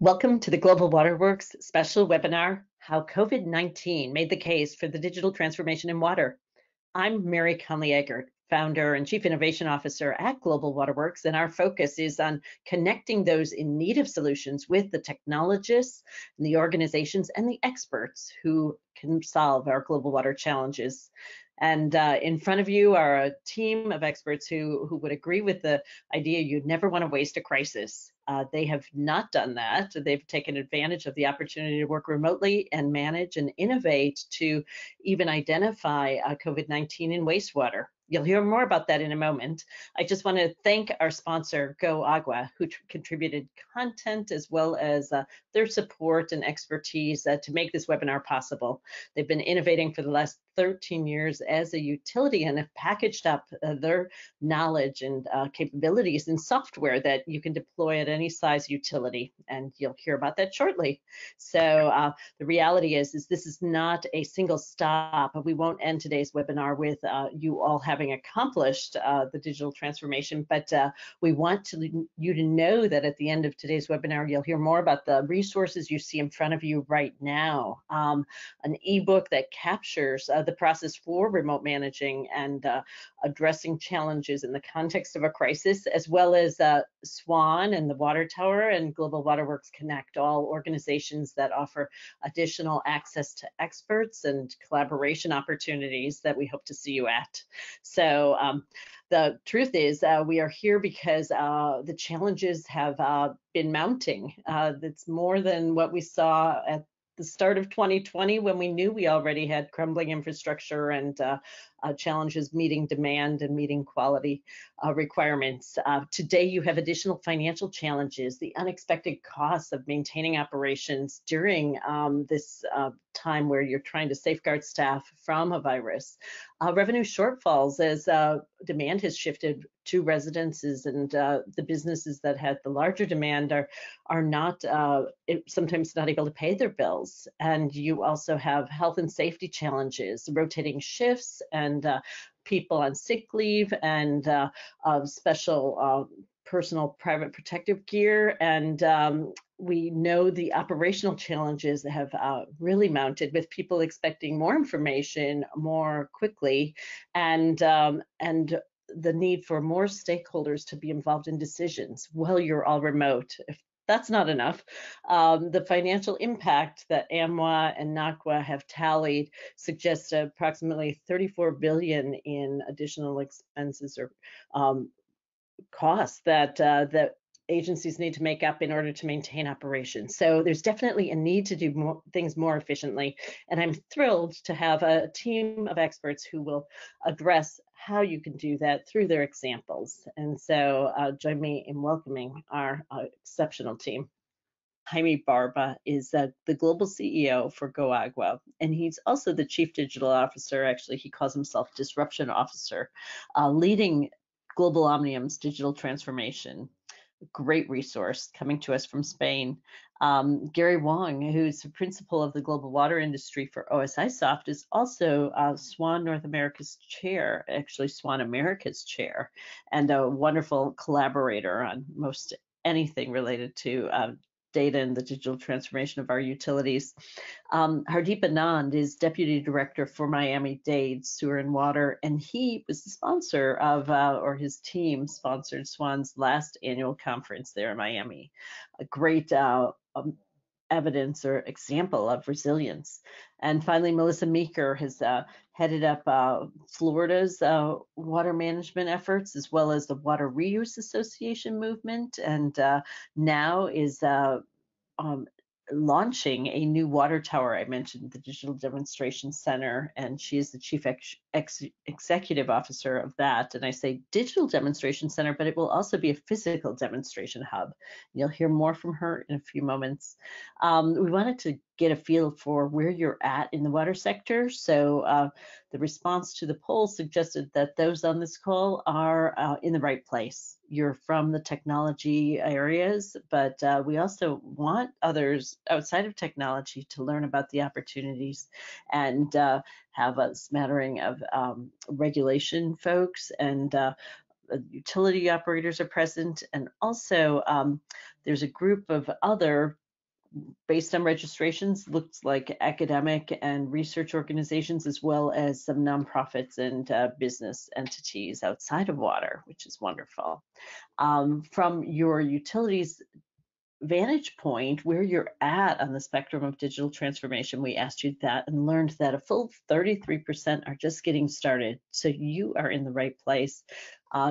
Welcome to the Global Waterworks special webinar, How COVID-19 Made the Case for the Digital Transformation in Water. I'm Mary Conley Eggert, founder and chief innovation officer at Global Waterworks, and our focus is on connecting those in need of solutions with the technologists, and the organizations, and the experts who can solve our global water challenges. And in front of you are a team of experts who would agree with the idea you never want to waste a crisis. They have not done that. They've taken advantage of the opportunity to work remotely and manage and innovate to even identify COVID-19 in wastewater. You'll hear more about that in a moment. I just want to thank our sponsor, GoAigua, who contributed content as well as their support and expertise to make this webinar possible. They've been innovating for the last 13 years as a utility and have packaged up their knowledge and capabilities in software that you can deploy at any size utility. And you'll hear about that shortly. So the reality is this is not a single stop. We won't end today's webinar with you all having accomplished the digital transformation, but we want you to know that at the end of today's webinar, you'll hear more about the resources you see in front of you right now. An ebook that captures the process for remote managing and addressing challenges in the context of a crisis, as well as SWAN and the Water Tower and Global Waterworks Connect, all organizations that offer additional access to experts and collaboration opportunities that we hope to see you at. So the truth is we are here because the challenges have been mounting. That's more than what we saw at the start of 2020 when we knew we already had crumbling infrastructure and challenges meeting demand and meeting quality requirements. Today, you have additional financial challenges, the unexpected costs of maintaining operations during this time where you're trying to safeguard staff from a virus, revenue shortfalls as demand has shifted to residences, and the businesses that had the larger demand are not sometimes not able to pay their bills. And you also have health and safety challenges, rotating shifts, and people on sick leave, and special personal private protective gear, and we know the operational challenges that have really mounted, with people expecting more information more quickly, and the need for more stakeholders to be involved in decisions while you're all remote. If that's not enough, the financial impact that AMWA and NACWA have tallied suggests approximately $34 billion in additional expenses or costs that that agencies need to make up in order to maintain operations. So there's definitely a need to do more, things more efficiently. And I'm thrilled to have a team of experts who will address how you can do that through their examples. And so join me in welcoming our exceptional team. Jaime Barba is the global CEO for GoAigua, and he's also the chief digital officer. Actually, he calls himself disruption officer, leading Global Omnium's digital transformation. Great resource coming to us from Spain. Gary Wong, who's the principal of the global water industry for OSIsoft, is also SWAN North America's chair, actually SWAN America's chair, and a wonderful collaborator on most anything related to data and the digital transformation of our utilities. Hardeep Anand is Deputy Director for Miami Dade Sewer and Water, and he was the sponsor of, or his team sponsored SWAN's last annual conference there in Miami. A great evidence or example of resilience. And finally, Melissa Meeker has headed up Florida's water management efforts, as well as the Water Reuse Association movement, and now is launching a new water tower. I mentioned the Digital Demonstration Center, and she is the chief executive officer of that. And I say Digital Demonstration Center, but it will also be a physical demonstration hub. You'll hear more from her in a few moments. We wanted to get a feel for where you're at in the water sector. So the response to the poll suggested that those on this call are in the right place. You're from the technology areas, but we also want others outside of technology to learn about the opportunities, and have a smattering of regulation folks, and utility operators are present, and also there's a group of other, based on registrations, looks like academic and research organizations, as well as some nonprofits and business entities outside of water, which is wonderful. From your utilities vantage point, where you're at on the spectrum of digital transformation, we asked you that and learned that a full 33% are just getting started. So you are in the right place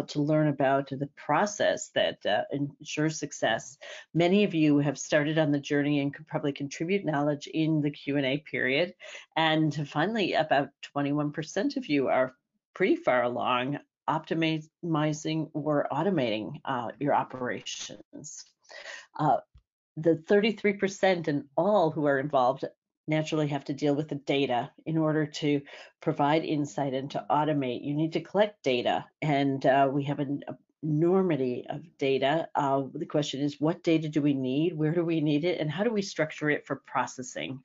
to learn about the process that ensures success. Many of you have started on the journey and could probably contribute knowledge in the Q&A period. And finally, about 21% of you are pretty far along optimizing or automating your operations. The 33% and all who are involved naturally have to deal with the data in order to provide insight and to automate. You need to collect data, and we have an enormity of data. The question is, what data do we need? Where do we need it? And how do we structure it for processing?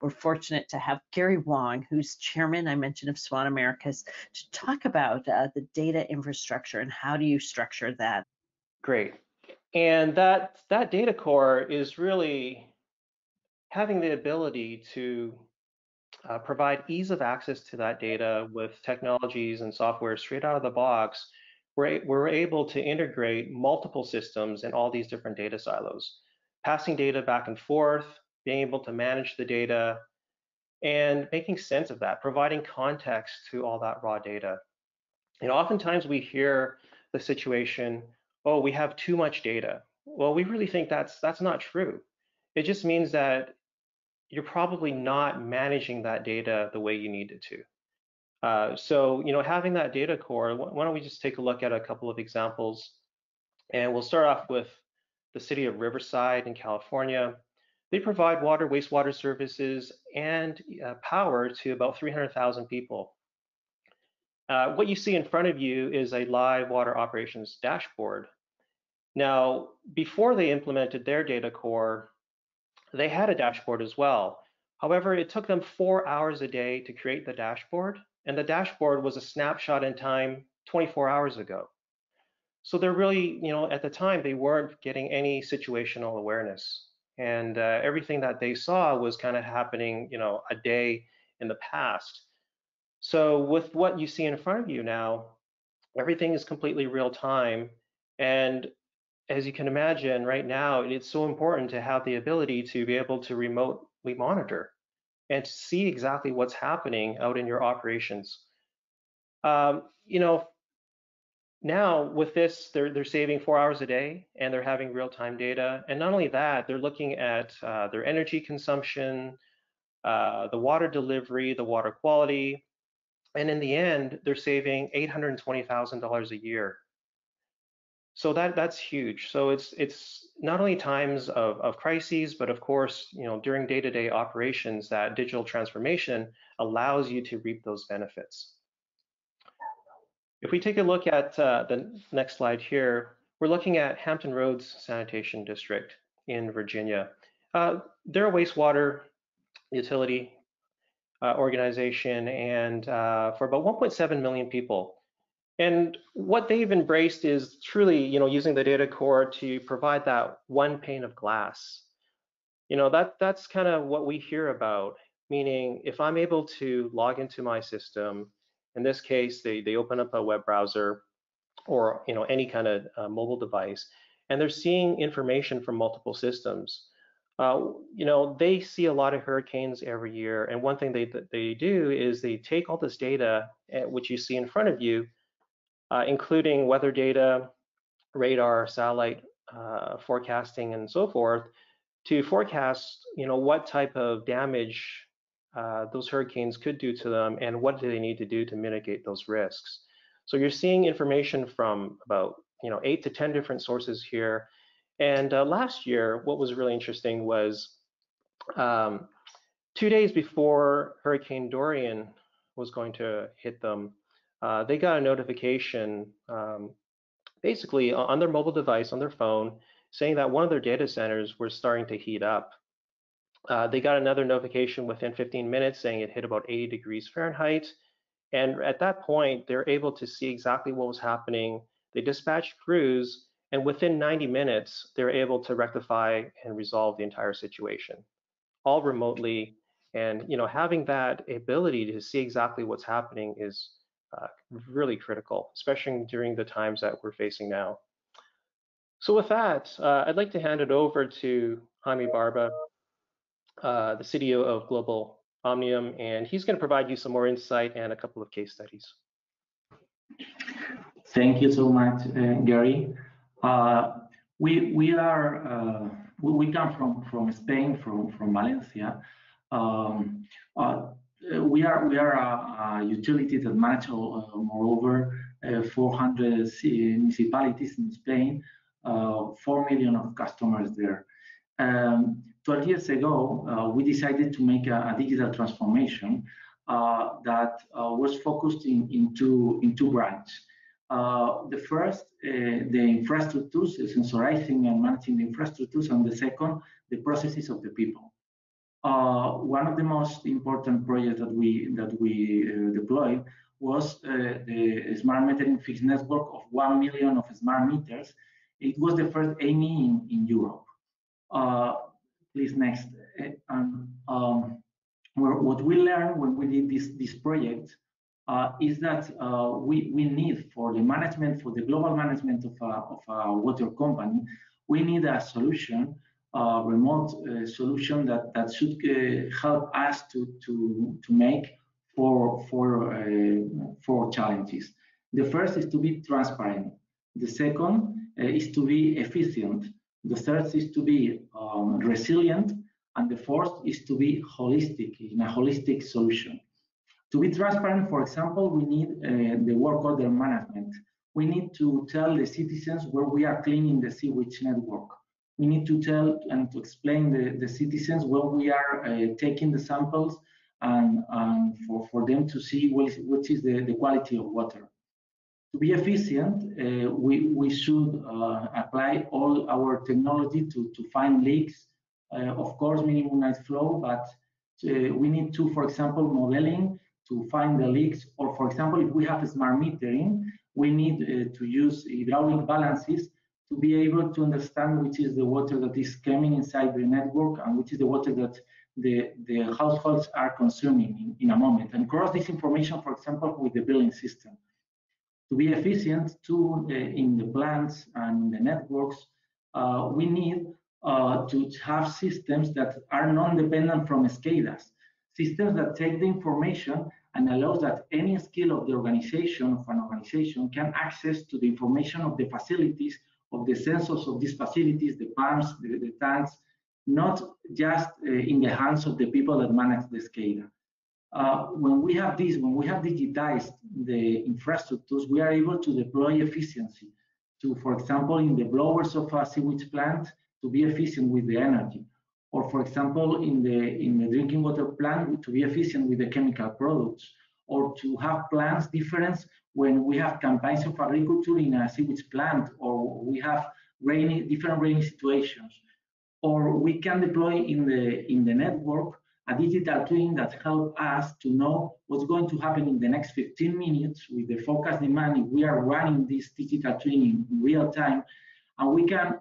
We're fortunate to have Gary Wong, who's chairman, I mentioned, of SWAN Americas, to talk about the data infrastructure and how do you structure that. Great. And that data core is really having the ability to provide ease of access to that data with technologies and software straight out of the box. We're able to integrate multiple systems in all these different data silos, passing data back and forth, being able to manage the data, and making sense of that, providing context to all that raw data. And oftentimes we hear the situation, oh, we have too much data. Well, we really think that's not true. It just means that you're probably not managing that data the way you needed to. So, you know, having that data core, why don't we just take a look at a couple of examples? And we'll start off with the city of Riverside in California. They provide water, wastewater services and power to about 300,000 people. What you see in front of you is a live water operations dashboard. Now, before they implemented their data core, they had a dashboard as well. However, it took them 4 hours a day to create the dashboard, and the dashboard was a snapshot in time 24 hours ago. So they're really, you know, at the time, they weren't getting any situational awareness. And everything that they saw was kind of happening, you know, a day in the past. So with what you see in front of you now, everything is completely real time. And as you can imagine right now, it's so important to have the ability to be able to remotely monitor and to see exactly what's happening out in your operations. You know, now with this, they're saving 4 hours a day and they're having real time data. And not only that, they're looking at their energy consumption, the water delivery, the water quality. And in the end, they're saving $820,000 a year. So that's huge. So it's not only times of crises, but of course, you know, during day-to-day operations, that digital transformation allows you to reap those benefits. If we take a look at the next slide here, we're looking at Hampton Roads Sanitation District in Virginia. They're a wastewater utility organization, and for about 1.7 million people. And what they've embraced is truly, you know, using the data core to provide that one pane of glass. You know, that's kind of what we hear about, meaning if I'm able to log into my system, in this case, they open up a web browser or, you know, any kind of mobile device, and they're seeing information from multiple systems. You know, they see a lot of hurricanes every year, and one thing they do is they take all this data, which you see in front of you, including weather data, radar, satellite forecasting, and so forth, to forecast, you know, what type of damage those hurricanes could do to them, and what do they need to do to mitigate those risks. So you're seeing information from about, you know, 8 to 10 different sources here. And last year, what was really interesting was 2 days before Hurricane Dorian was going to hit them, they got a notification basically on their mobile device, on their phone, saying that one of their data centers was starting to heat up. They got another notification within 15 minutes saying it hit about 80 degrees Fahrenheit. And at that point, they're able to see exactly what was happening. They dispatch crews, and within 90 minutes, they're able to rectify and resolve the entire situation, all remotely. And having that ability to see exactly what's happening is really critical, especially during the times that we're facing now. So with that, I'd like to hand it over to Jaime Barba, the CEO of Global Omnium, and he's going to provide you some more insight and a couple of case studies. Thank you so much, Gary. We come from Spain, from Valencia. We are a utility that manages, moreover, 400 municipalities in Spain, 4 million of customers there. 12 years ago, we decided to make a digital transformation that was focused in two branches. The first, the infrastructures, sensorizing and managing the infrastructures, and the second, the processes of the people. One of the most important projects that we deployed was the smart metering fixed network of 1 million of smart meters. It was the first AMI in Europe. Please next. What we learned when we did this project is that we need, for the management, for the global management of a water company, we need a solution, remote solution that should help us to make four challenges. The first is to be transparent. The second is to be efficient. The third is to be resilient, and the fourth is to be holistic, in a holistic solution. To be transparent, for example, we need the work order management. We need to tell the citizens where we are cleaning the sewage network. We need to tell and to explain the citizens where we are taking the samples, and for them to see what is the quality of water. To be efficient, we should apply all our technology to find leaks, of course, minimize flow, but we need to, for example, modeling, to find the leaks, or for example, if we have smart metering, we need to use hydraulic balances to be able to understand which is the water that is coming inside the network and which is the water that the households are consuming in a moment, and cross this information, for example, with the billing system. To be efficient, too, in the plants and the networks, we need to have systems that are non-dependent from SCADAs, systems that take the information and allows that any skill of the organization, of an organization, can access to the information of the facilities, of the sensors of these facilities, the pumps, the tanks, not just in the hands of the people that manage the SCADA. When we have digitized the infrastructures, we are able to deploy efficiency. To, for example, in the blowers of a sewage plant, to be efficient with the energy. Or for example, in the drinking water plant, to be efficient with the chemical products, or to have plans difference when we have campaigns of agriculture in a sewage plant, or we have different rainy situations, or we can deploy in the network a digital twin that helps us to know what's going to happen in the next 15 minutes with the forecast demand. If we are running this digital twin in real time, and we can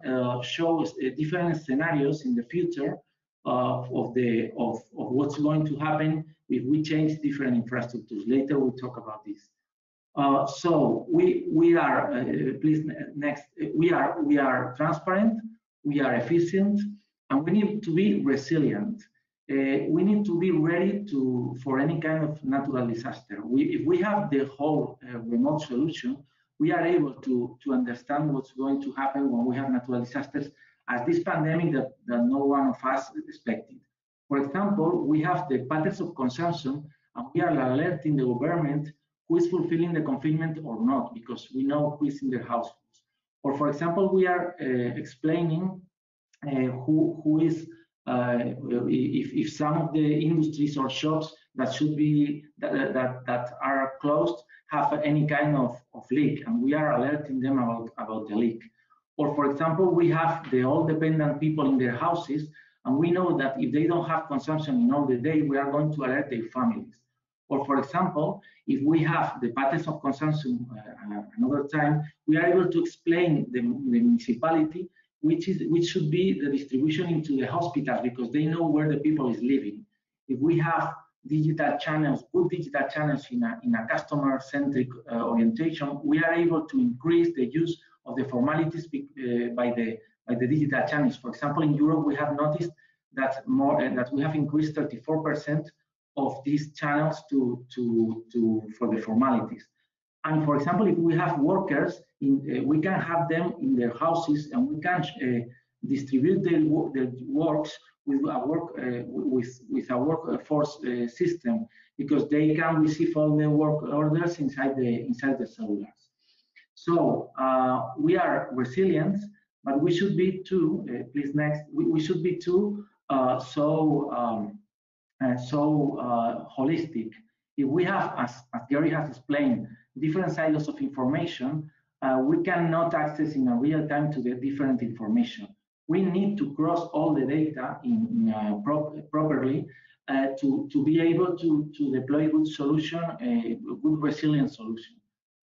show different scenarios in the future of what's going to happen if we change different infrastructures. Later, we'll talk about this. So we are please next. We are transparent. We are efficient, and we need to be resilient. We need to be ready for any kind of natural disaster. If we have the whole remote solution, we are able to understand what's going to happen when we have natural disasters, as this pandemic that no one of us expected. For example, we have the patterns of consumption, and we are alerting the government who is fulfilling the confinement or not, because we know who is in their households. Or for example, we are explaining who is, if some of the industries or shops that should be, that are closed, have any kind of leak, and we are alerting them about the leak. Or for example, we have the all dependent people in their houses, and we know that if they don't have consumption in all the day, we are going to alert their families. Or for example, if we have the patterns of consumption another time, we are able to explain the municipality which should be the distribution into the hospitals, because they know where the people is living. If we have digital channels, good digital channels in a customer-centric orientation, we are able to increase the use of the formalities by the digital channels. For example, in Europe, we have noticed that we have increased 34% of these channels for the formalities. And for example, if we have workers, we can have them in their houses, and we can distribute their works with a workforce system, because they can receive all the work orders inside the cellulars. So we are resilient, but we should be too. Please next, we should be too holistic. If we have, as Gary has explained, different silos of information, we cannot access in a real time to the different information. We need to cross all the data properly to be able to deploy good solution, good resilient solution.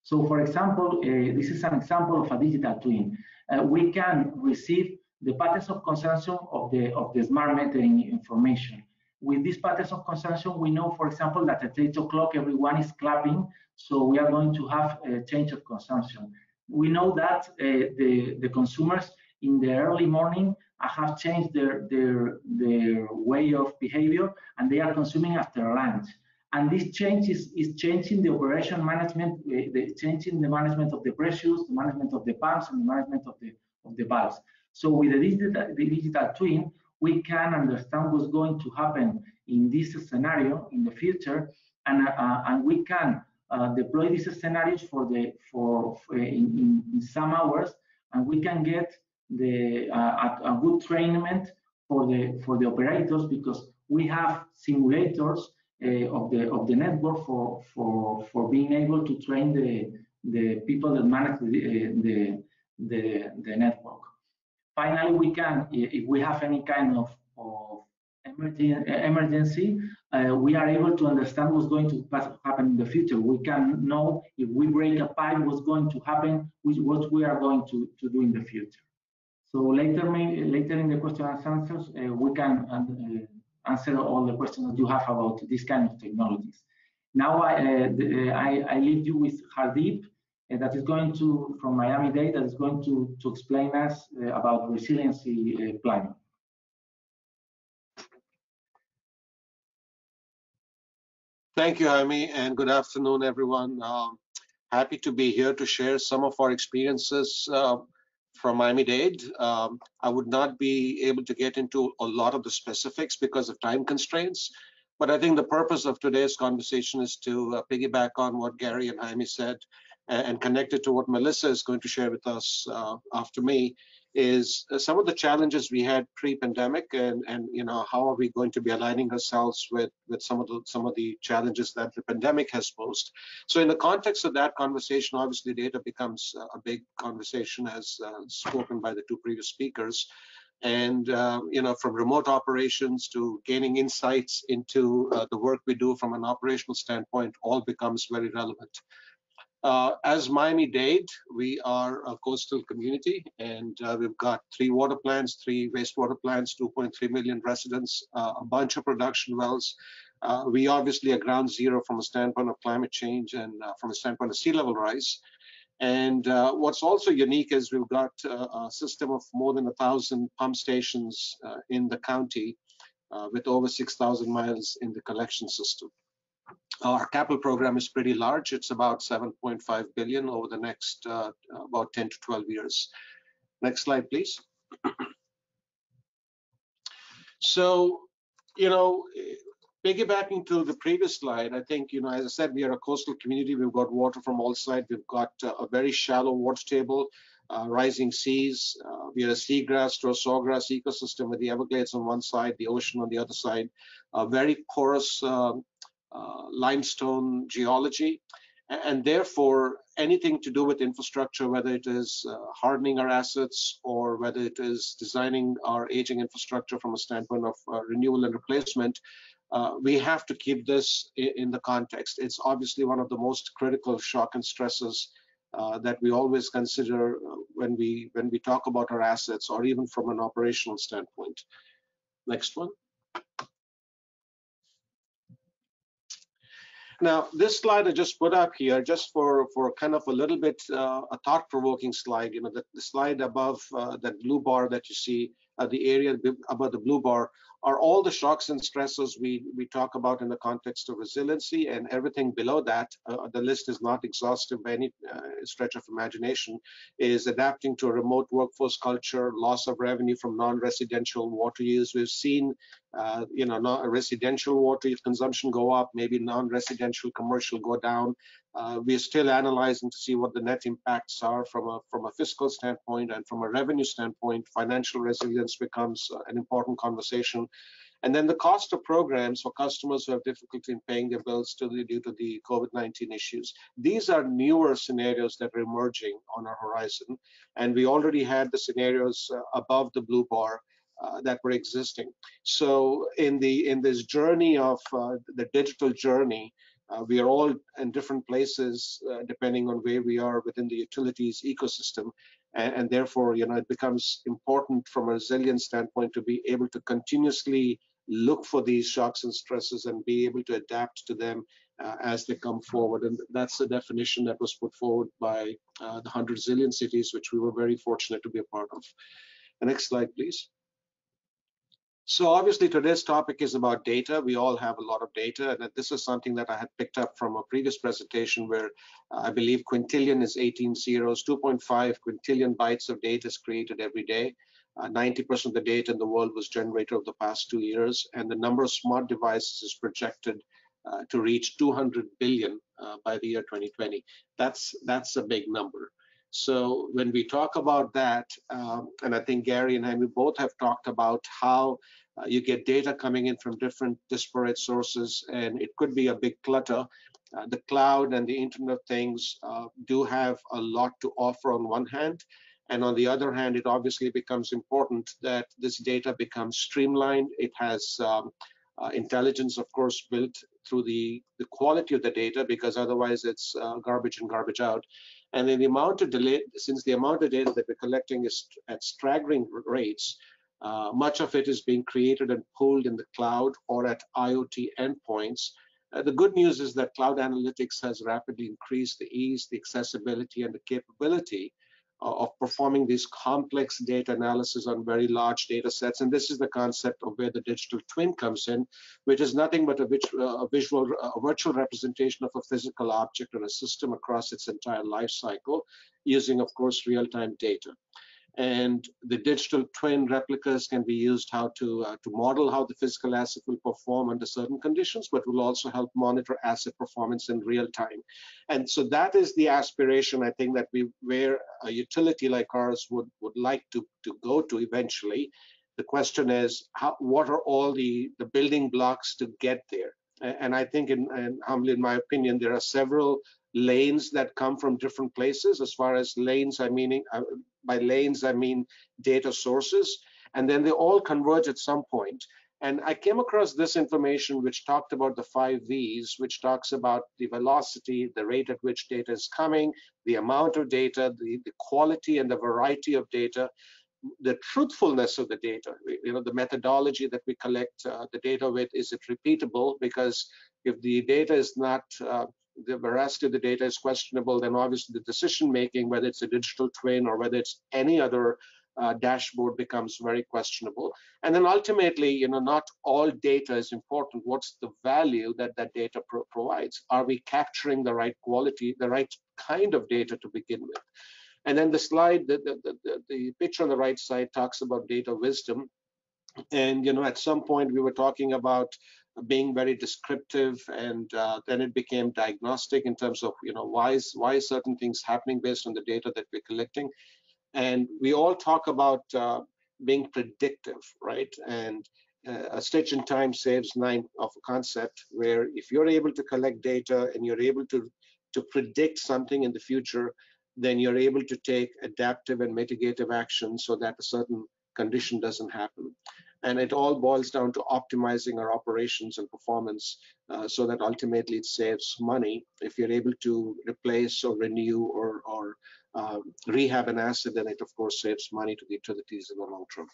So for example, this is an example of a digital twin. We can receive the patterns of consumption of the smart metering information. With these patterns of consumption, we know, for example, that at 8 o'clock everyone is clapping, so we are going to have a change of consumption. We know that the consumers in the early morning have changed their way of behavior, and they are consuming after lunch. And this change is changing the operation management, changing the management of the pressures, the management of the pumps, and the management of the valves. So with the digital twin, we can understand what's going to happen in this scenario in the future, and we can deploy these scenarios in some hours, and we can get a good training for the operators, because we have simulators of the network for being able to train the people that manage the network. Finally, we can, if we have any kind of emergency, we are able to understand what's going to happen in the future. We can know if we break a pipe, what's going to happen, what we are going to do in the future. So later in the question and answers, we can answer all the questions that you have about this kind of technologies. Now I leave you with Hardeep, that is going to, from Miami Dade, that is going to explain us about resiliency planning. Thank you, Jaime, and good afternoon, everyone. Happy to be here to share some of our experiences from Miami Dade. I would not be able to get into a lot of the specifics because of time constraints, but I think the purpose of today's conversation is to piggyback on what Gary and Jaime said, and connected to what Melissa is going to share with us after me, is some of the challenges we had pre-pandemic, and you know, how are we going to be aligning ourselves with some of the challenges that the pandemic has posed. So in the context of that conversation, obviously data becomes a big conversation, as spoken by the two previous speakers. And you know, from remote operations to gaining insights into the work we do from an operational standpoint, all becomes very relevant. As Miami-Dade, we are a coastal community, and we've got 3 water plants, 3 wastewater plants, 2.3 million residents, a bunch of production wells. We obviously are ground zero from a standpoint of climate change and from a standpoint of sea level rise. And what's also unique is we've got a system of more than 1,000 pump stations in the county, with over 6,000 miles in the collection system. Our capital program is pretty large. It's about 7.5 billion over the next about 10 to 12 years. Next slide, please. So, you know, piggybacking to the previous slide, I think, you know, as I said, we are a coastal community. We've got water from all sides. We've got a very shallow water table, rising seas. We are a seagrass to a sawgrass ecosystem with the Everglades on one side, the ocean on the other side, a very porous limestone geology, And therefore, anything to do with infrastructure, whether it is hardening our assets or whether it is designing our aging infrastructure from a standpoint of renewal and replacement, we have to keep this in the context. It's obviously one of the most critical shock and stresses that we always consider when we talk about our assets, or even from an operational standpoint. Next one. Now, this slide I just put up here, just for kind of a little bit a thought-provoking slide. You know, the slide above that blue bar that you see, the area above the blue bar, are all the shocks and stresses we talk about in the context of resiliency, and everything below that, the list is not exhaustive by any stretch of imagination, is adapting to a remote workforce culture, loss of revenue from non-residential water use. We've seen you know, residential water consumption go up, maybe non-residential commercial go down. We're still analyzing to see what the net impacts are from a fiscal standpoint and from a revenue standpoint. Financial resilience becomes an important conversation. And then the cost of programs for customers who have difficulty in paying their bills due to the COVID-19 issues. These are newer scenarios that are emerging on our horizon. And we already had the scenarios above the blue bar that were existing. So in this journey of the digital journey, we are all in different places depending on where we are within the utilities ecosystem, and therefore, you know, it becomes important from a resilience standpoint to be able to continuously look for these shocks and stresses and be able to adapt to them as they come forward. And that's the definition that was put forward by the 100 resilient cities, which we were very fortunate to be a part of. The next slide, please. So obviously today's topic is about data. We all have a lot of data, and this is something that I had picked up from a previous presentation where I believe quintillion is 18 zeros, 2.5 quintillion bytes of data is created every day. 90% of the data in the world was generated over the past 2 years, and the number of smart devices is projected to reach 200 billion by the year 2020. That's a big number. So when we talk about that, and I think Gary and Jaime both have talked about how you get data coming in from different disparate sources, and it could be a big clutter. The cloud and the Internet of Things do have a lot to offer on one hand, and on the other hand, it obviously becomes important that this data becomes streamlined. It has intelligence, of course, built through the quality of the data, because otherwise it's garbage in, garbage out. And then the amount of delay, since the amount of data that we're collecting is at staggering rates, much of it is being created and pulled in the cloud or at IoT endpoints. The good news is that cloud analytics has rapidly increased the ease, the accessibility, and the capability of performing these complex data analysis on very large data sets. And this is the concept of where the digital twin comes in, which is nothing but a virtual representation of a physical object or a system across its entire life cycle, using, of course, real-time data. And the digital twin replicas can be used to model how the physical asset will perform under certain conditions, but will also help monitor asset performance in real time. And so that is the aspiration, I think, that where a utility like ours would like to go to eventually. The question is, what are all the building blocks to get there? And I think, humbly in my opinion, there are several lanes that come from different places. As far as lanes, I mean data sources, and then they all converge at some point. And I came across this information which talked about the 5 V's, which talks about the velocity, the rate at which data is coming, the amount of data, the quality and the variety of data, the truthfulness of the data, you know, the methodology that we collect the data with. Is it repeatable? Because if the data is not the veracity of the data is questionable, then obviously the decision making, whether it's a digital twin or whether it's any other dashboard, becomes very questionable. And then ultimately, you know, not all data is important. What's the value that that data provides? Are we capturing the right quality, the right kind of data to begin with? And then the slide, the picture on the right side talks about data wisdom. And, you know, at some point we were talking about being very descriptive, and then it became diagnostic in terms of, you know, why is certain things happening based on the data that we're collecting. And we all talk about being predictive, right? And a stitch in time saves nine of a concept, where if you're able to collect data and you're able to to predict something in the future, then you're able to take adaptive and mitigative action so that a certain condition doesn't happen. And it all boils down to optimizing our operations and performance so that ultimately it saves money. If you're able to replace or renew or rehab an asset, then it of course saves money to the utilities in the long term.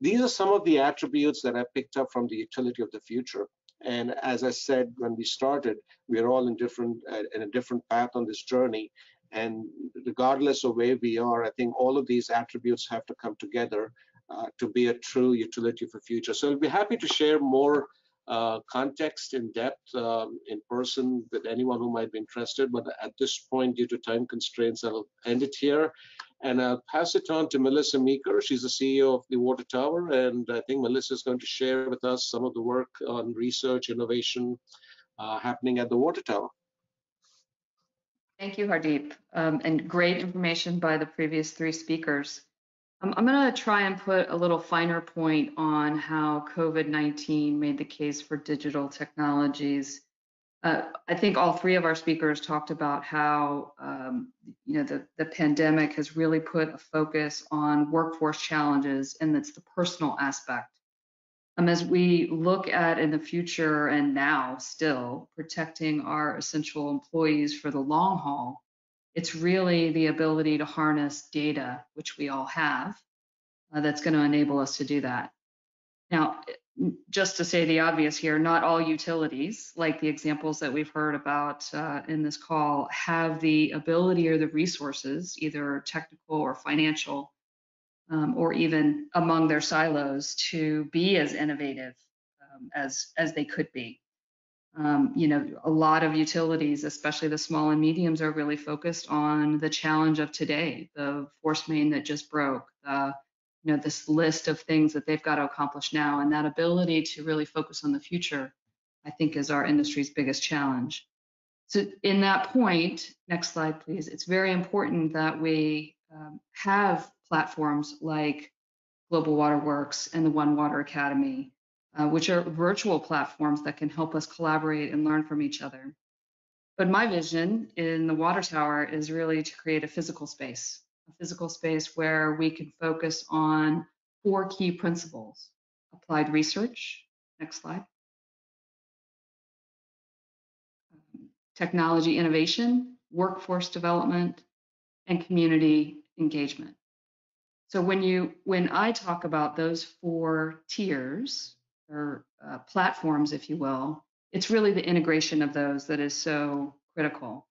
These are some of the attributes that I picked up from the utility of the future. And as I said, when we started, we're all in a different path on this journey. And regardless of where we are, I think all of these attributes have to come together to be a true utility for future. So I'll be happy to share more context in depth in person with anyone who might be interested, but at this point, due to time constraints, I'll end it here. And I'll pass it on to Melissa Meeker. She's the CEO of the Water Tower, and I think Melissa is going to share with us some of the work on research, innovation happening at the Water Tower. Thank you, Hardeep, and great information by the previous three speakers. I'm going to try and put a little finer point on how COVID-19 made the case for digital technologies. I think all three of our speakers talked about how the pandemic has really put a focus on workforce challenges, and that's the personal aspect. As we look at in the future and now still protecting our essential employees for the long haul, it's really the ability to harness data, which we all have, that's going to enable us to do that. Now, just to say the obvious here, not all utilities, like the examples that we've heard about in this call, have the ability or the resources, either technical or financial, or even among their silos, to be as innovative as they could be. A lot of utilities, especially the small and mediums, are really focused on the challenge of today, the force main that just broke, this list of things that they've got to accomplish now, and that ability to really focus on the future, I think, is our industry's biggest challenge. So in that point, next slide, please, it's very important that we have platforms like Global Waterworks and the One Water Academy, which are virtual platforms that can help us collaborate and learn from each other. But my vision in the Water Tower is really to create a physical space where we can focus on four key principles: applied research, next slide, technology innovation, workforce development, and community engagement. So when I talk about those four tiers, or platforms, if you will, it's really the integration of those that is so critical.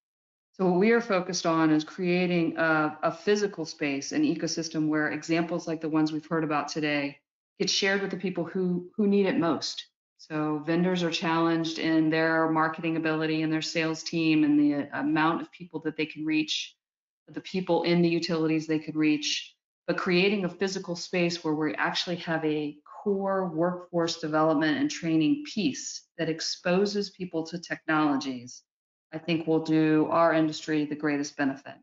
So what we are focused on is creating a physical space, an ecosystem where examples like the ones we've heard about today get shared with the people who need it most. So vendors are challenged in their marketing ability and their sales team and the amount of people that they can reach, the people in the utilities they could reach, but creating a physical space where we actually have a core workforce development and training piece that exposes people to technologies, I think will do our industry the greatest benefit.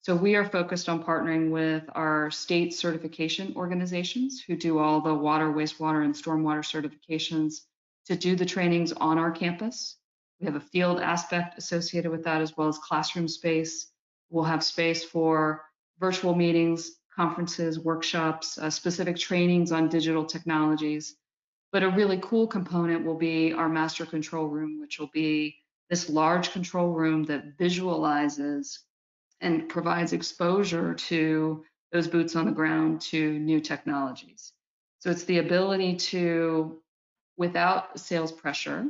So we are focused on partnering with our state certification organizations who do all the water, wastewater, and stormwater certifications to do the trainings on our campus. We have a field aspect associated with that as well as classroom space. We'll have space for virtual meetings, conferences, workshops, specific trainings on digital technologies. But a really cool component will be our master control room, which will be this large control room that visualizes and provides exposure to those boots on the ground to new technologies. So it's the ability to, without sales pressure,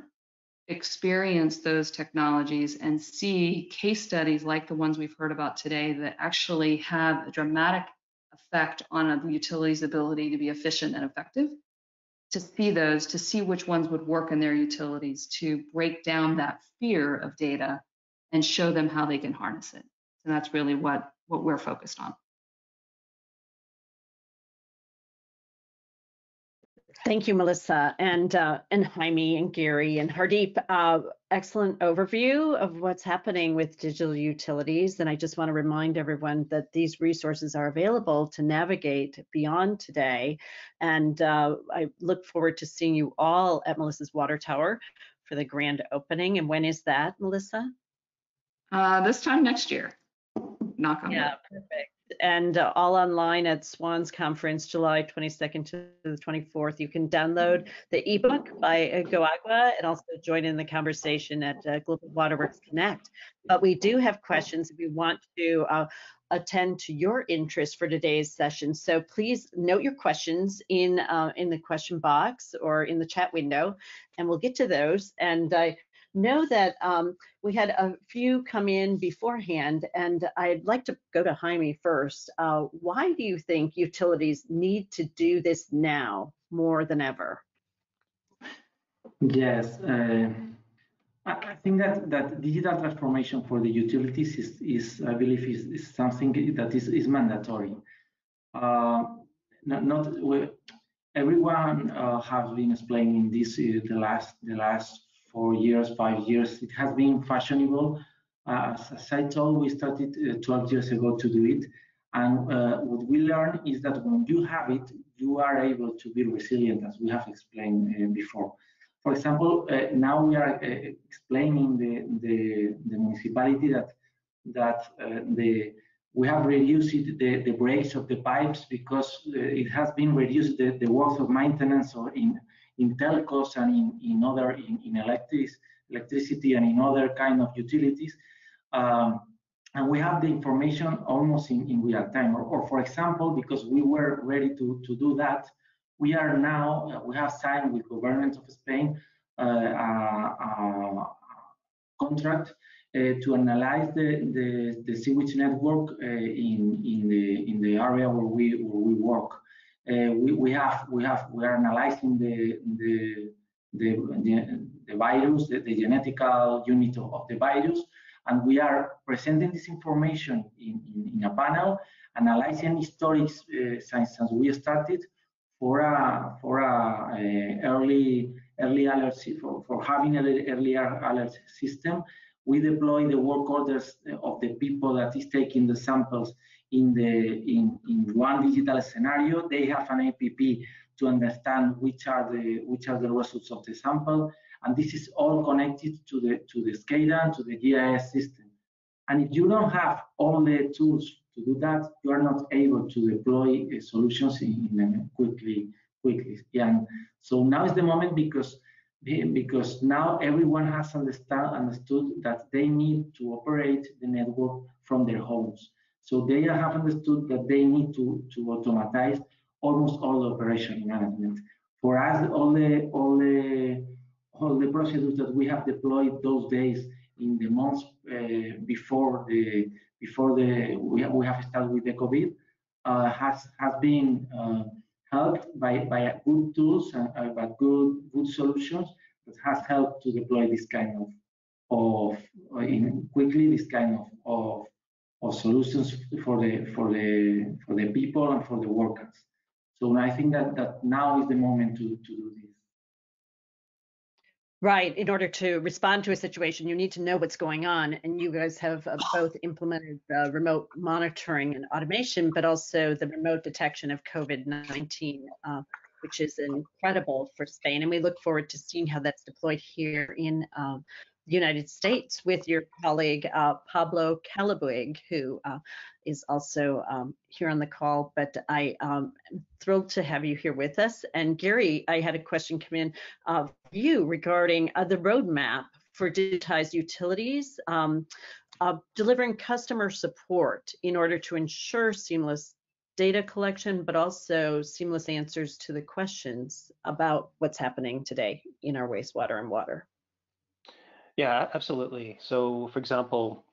experience those technologies and see case studies like the ones we've heard about today that actually have a dramatic effect on the utility's ability to be efficient and effective, to see those, to see which ones would work in their utilities, to break down that fear of data and show them how they can harness it. So that's really what we're focused on. Thank you, Melissa, and Jaime and Gary and Hardeep. Excellent overview of what's happening with digital utilities. And I just want to remind everyone that these resources are available to navigate beyond today. And I look forward to seeing you all at Melissa's Water Tower for the grand opening. And when is that, Melissa? this time next year. Knock on wood. Perfect. And all online at SWAN's conference, July 22nd to the 24th. You can download the ebook by GoAigua and also join in the conversation at Global Waterworks Connect. But we do have questions if you want to attend to your interest for today's session. So please note your questions in the question box or in the chat window, and we'll get to those. And I know that we had a few come in beforehand, and I'd like to go to Jaime first. Why do you think utilities need to do this now more than ever? Yes, I think that digital transformation for the utilities is something that is mandatory. Everyone has been explaining this the last 4 years, 5 years. It has been fashionable. As I told, we started 12 years ago to do it. And what we learned is that when you have it, you are able to be resilient, as we have explained before. For example, now we are explaining the municipality that we have reduced the breaks of the pipes because it has been reduced the worth of maintenance or in telcos and in electricity and in other kind of utilities. And we have the information almost in real time. Or for example, because we were ready to do that, we are now, we have signed with government of Spain a contract to analyze the sewage network in the area where we work. We are analyzing the virus, the genetical unit of the virus, and we are presenting this information in a panel, analyzing histories since we started for a early alert for having an early alert system. We deploy the work orders of the people that is taking the samples in one digital scenario. They have an APP to understand which are the results of the sample, and this is all connected to the SCADA and to the GIS system. And if you don't have all the tools to do that, you are not able to deploy solutions in quickly. And so now is the moment because now everyone has understood that they need to operate the network from their homes. So they have understood that they need to automatize almost all the operation management. For us, all the procedures that we have deployed those days in the months before we have started with the COVID has been helped by good tools and by good solutions that has helped to deploy this kind of solutions for the people and for the workers. So I think that now is the moment to do this. Right. In order to respond to a situation, you need to know what's going on, and you guys have both implemented remote monitoring and automation, but also the remote detection of COVID-19, which is incredible for Spain. And we look forward to seeing how that's deployed here in the United States with your colleague, Pablo Calabuig, who is also here on the call, but I am thrilled to have you here with us. And Gary, I had a question come in of you regarding the roadmap for digitized utilities, delivering customer support in order to ensure seamless data collection, but also seamless answers to the questions about what's happening today in our wastewater and water. Yeah, absolutely. So, for example,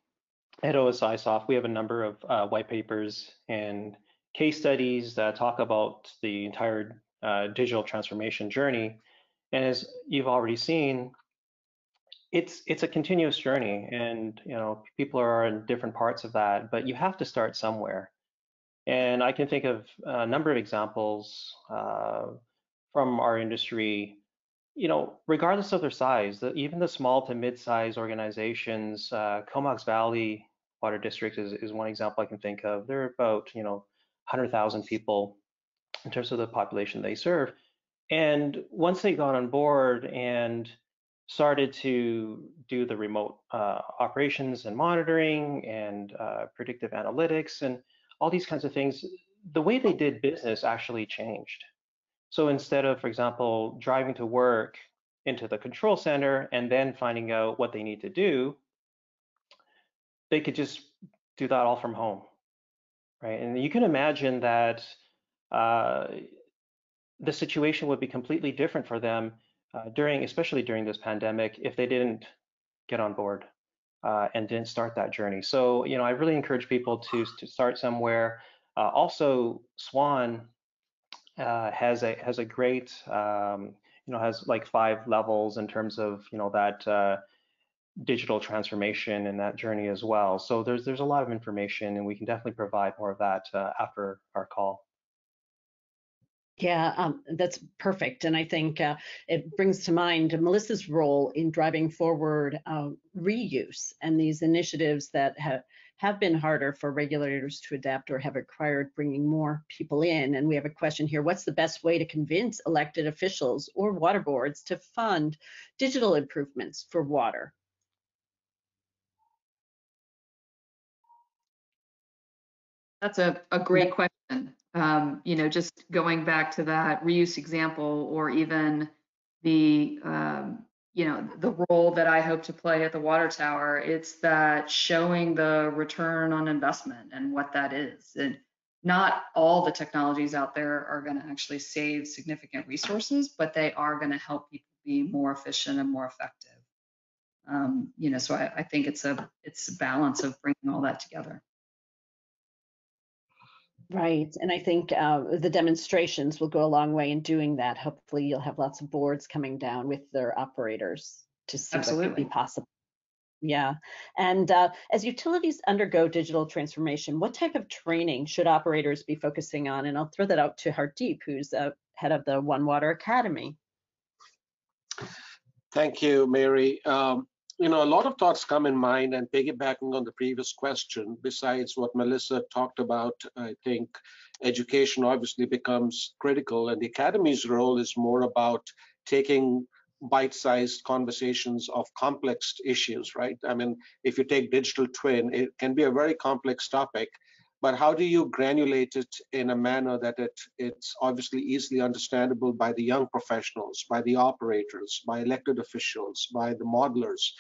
at OSIsoft, we have a number of white papers and case studies that talk about the entire digital transformation journey. And as you've already seen, it's a continuous journey, and people are in different parts of that, but you have to start somewhere. And I can think of a number of examples from our industry. Regardless of their size, even the small to mid-sized organizations, Comox Valley Water District is one example I can think of. They're about, 100,000 people in terms of the population they serve. And once they got on board and started to do the remote operations and monitoring and predictive analytics and all these kinds of things, the way they did business actually changed. So instead of, for example, driving to work into the control center and then finding out what they need to do, they could just do that all from home, right? And you can imagine that the situation would be completely different for them especially during this pandemic, if they didn't get on board and didn't start that journey. So, you know, I really encourage people to start somewhere. Also, SWAN has a great, you know, has like 5 levels in terms of, you know, that digital transformation and that journey as well. So there's a lot of information, and we can definitely provide more of that after our call. Yeah, that's perfect. And I think it brings to mind Melissa's role in driving forward reuse and these initiatives that have been harder for regulators to adapt or have required bringing more people in. And we have a question here: what's the best way to convince elected officials or water boards to fund digital improvements for water? That's a great question. You know, just going back to that reuse example, or even the, you know, the role that I hope to play at the water tower, it's that showing the return on investment and what that is. And not all the technologies out there are going to actually save significant resources, but they are going to help people be more efficient and more effective. You know, so I think it's a balance of bringing all that together. Right, and I think the demonstrations will go a long way in doing that. Hopefully you'll have lots of boards coming down with their operators to see Absolutely. What could be possible. Yeah, and as utilities undergo digital transformation, what type of training should operators be focusing on? And I'll throw that out to Hardeep, who's head of the One Water Academy. Thank you, Mary. You know, a lot of thoughts come in mind, and piggybacking on the previous question, besides what Melissa talked about, I think education obviously becomes critical, and the Academy's role is more about taking bite-sized conversations of complex issues, right? I mean, if you take digital twin, it can be a very complex topic, but how do you granulate it in a manner that it's obviously easily understandable by the young professionals, by the operators, by elected officials, by the modelers,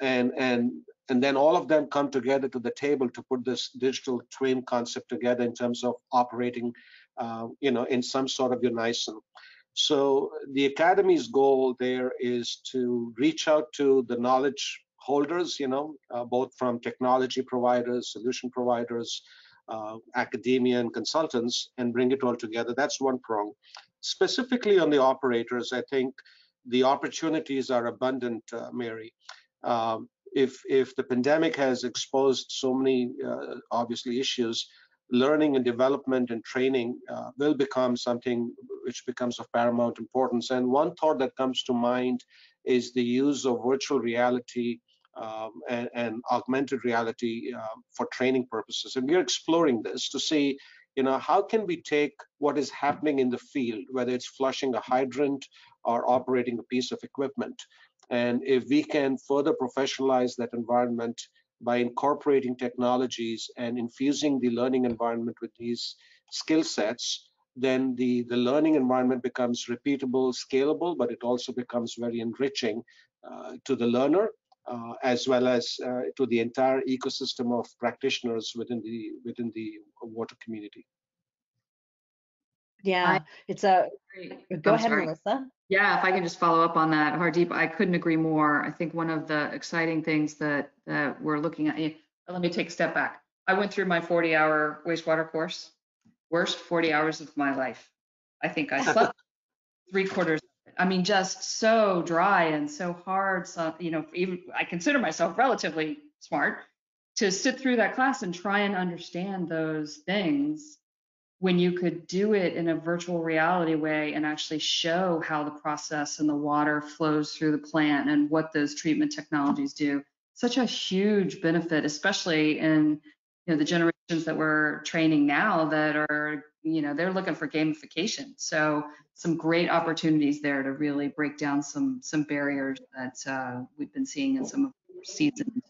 and then all of them come together to the table to put this digital twin concept together in terms of operating, you know, in some sort of unison. So the Academy's goal there is to reach out to the knowledge holders, you know, both from technology providers, solution providers, academia and consultants, and bring it all together. That's one prong. Specifically on the operators, I think the opportunities are abundant, Mary. If the pandemic has exposed so many, obviously, issues, learning and development and training will become something which becomes of paramount importance. And one thought that comes to mind is the use of virtual reality and augmented reality for training purposes. And we're exploring this to see, you know, how can we take what is happening in the field, whether it's flushing a hydrant or operating a piece of equipment, and if we can further professionalize that environment by incorporating technologies and infusing the learning environment with these skill sets, then the learning environment becomes repeatable, scalable, but it also becomes very enriching to the learner, as well as to the entire ecosystem of practitioners within the water community. Yeah, it's a go ahead, Melissa. Yeah, if I can just follow up on that, Hardeep, I couldn't agree more. I think one of the exciting things that we're looking at. Let me take a step back. I went through my 40-hour wastewater course. Worst 40 hours of my life. I think I slept 3/4 of it. I mean, just so dry and so hard. So, you know, even I consider myself relatively smart to sit through that class and try and understand those things when you could do it in a virtual reality way and actually show how the process and the water flows through the plant and what those treatment technologies do. Such a huge benefit, especially in you know, the generations that we're training now that are, you know, they're looking for gamification. So some great opportunities there to really break down some barriers that we've been seeing in some of our seasoned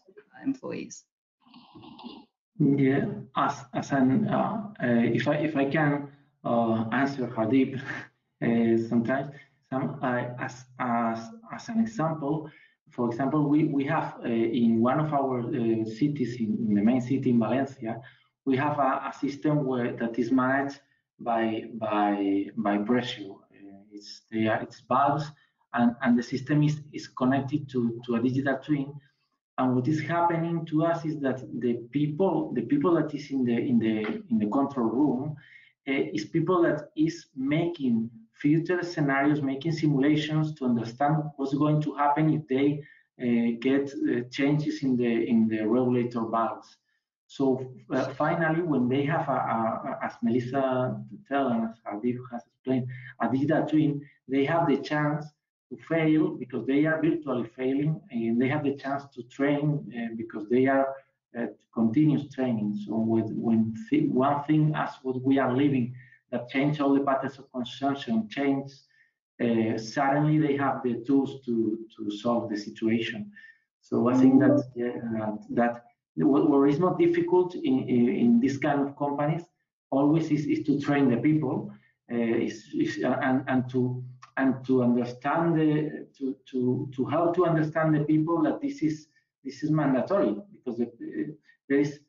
employees. Yeah, as an if I can answer Hardeep, sometimes as an example. For example, we have in one of our cities, in the main city in Valencia, we have a system where that is managed by pressure. It's valves, and the system is connected to a digital twin. And what is happening to us is that the people that is in the control room is people that is making future scenarios, making simulations to understand what's going to happen if they get changes in the regulator valves. So finally, when they have as Melissa tell and as Hardeep has explained, a digital twin, they have the chance to fail because they are virtually failing, and they have the chance to train because they are continuous training. So one thing as what we are living, that change all the patterns of consumption, change, suddenly they have the tools to solve the situation. So I think that what is not difficult in this kind of companies always is to train the people, and to understand to help to understand the people that this is mandatory, because there is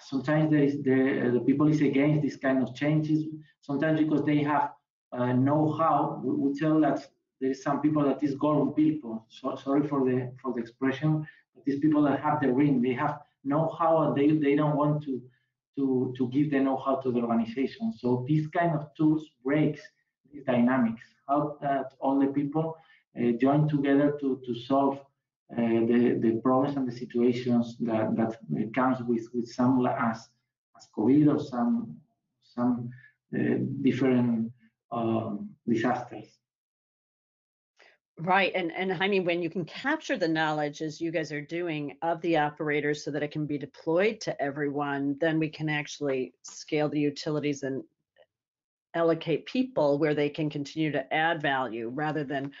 sometimes the people is against this kind of changes, sometimes because they have know-how. We tell that there is some people that is golden people, so sorry for the expression, but these people that have the ring, they have know-how, and they don't want to give the know-how to the organization. So these kind of tools breaks these dynamics, how that all the people join together to solve the problems and the situations that comes with some as COVID or some different disasters. Right, and Jaime, when you can capture the knowledge as you guys are doing of the operators so that it can be deployed to everyone, then we can actually scale the utilities and allocate people where they can continue to add value rather than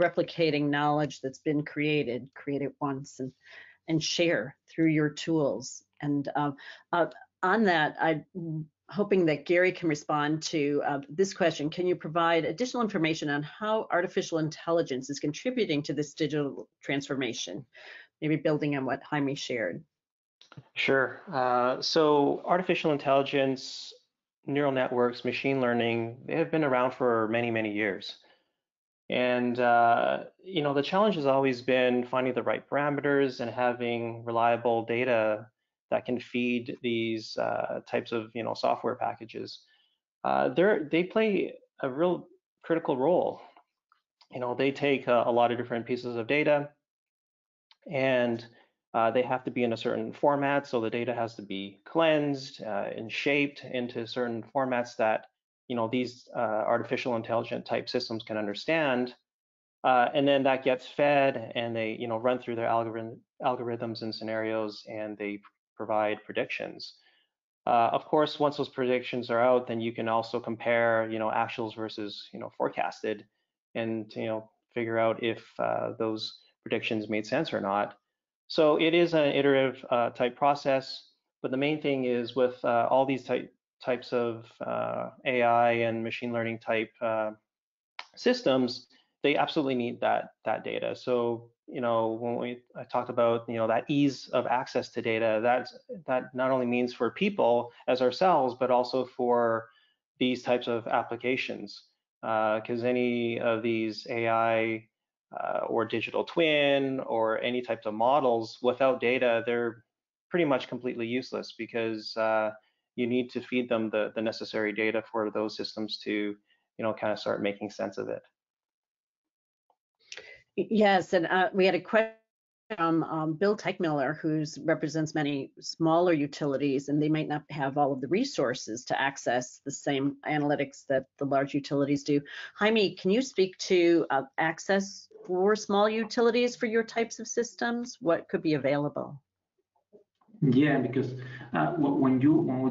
replicating knowledge that's been created once and share through your tools. And on that, I'm hoping that Gary can respond to this question. Can you provide additional information on how artificial intelligence is contributing to this digital transformation? Maybe building on what Jaime shared. Sure. So artificial intelligence, neural networks, machine learning, they have been around for many, many years. And, you know, the challenge has always been finding the right parameters and having reliable data that can feed these types of, you know, software packages. They play a real critical role. You know, they take a lot of different pieces of data, and they have to be in a certain format. So the data has to be cleansed and shaped into certain formats that, you know, these artificial intelligent type systems can understand, and then that gets fed, and they, you know, run through their algorithms and scenarios, and they provide predictions. Of course, once those predictions are out, then you can also compare, you know, actuals versus, you know, forecasted, and, you know, figure out if those predictions made sense or not. So it is an iterative type process, but the main thing is with all these types of AI and machine learning type systems, they absolutely need that data. So, you know, when I talked about, you know, that ease of access to data, that not only means for people as ourselves, but also for these types of applications, because any of these AI or digital twin or any types of models without data, they're pretty much completely useless, because you need to feed them the necessary data for those systems to, you know, kind of start making sense of it. Yes, and we had a question from Bill Teichmiller, who represents many smaller utilities, and they might not have all of the resources to access the same analytics that the large utilities do. Jaime, can you speak to access for small utilities for your types of systems? What could be available? Yeah, because what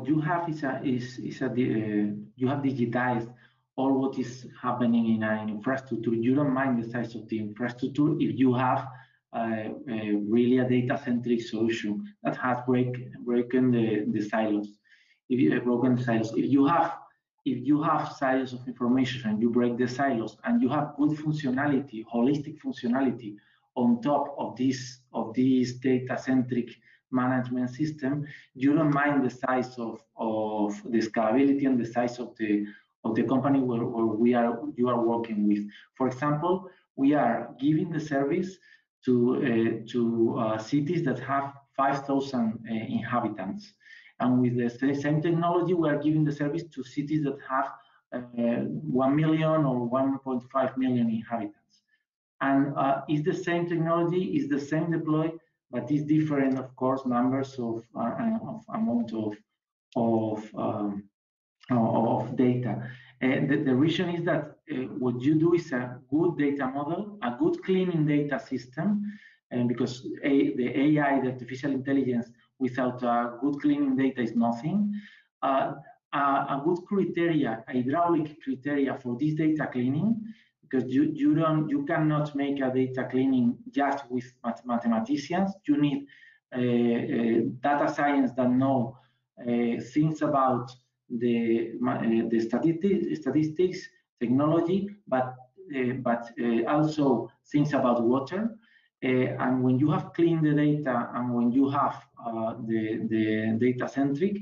you have you have digitized all what is happening in an infrastructure. You don't mind the size of the infrastructure if you have really a data-centric solution that has broken the silos. If you have broken the silos, if you have silos of information and you break the silos and you have good functionality, holistic functionality on top of this data-centric management system, you don't mind the size of the scalability and the size of the company you are working with. For example, we are giving the service to cities that have 5,000 inhabitants, and with the same technology, we are giving the service to cities that have 1 million or 1.5 million inhabitants. And it's the same technology, it's the same deploy, but it's different, of course, numbers of amount of data. And the reason is that what you do is a good data model, a good cleaning data system, and because the AI, the artificial intelligence, without a good cleaning data is nothing. A good criteria, hydraulic criteria for this data cleaning, because you cannot make a data cleaning just with mathematicians. You need data science that know things about the statistics, technology, but also things about water. And when you have cleaned the data and when you have the data-centric,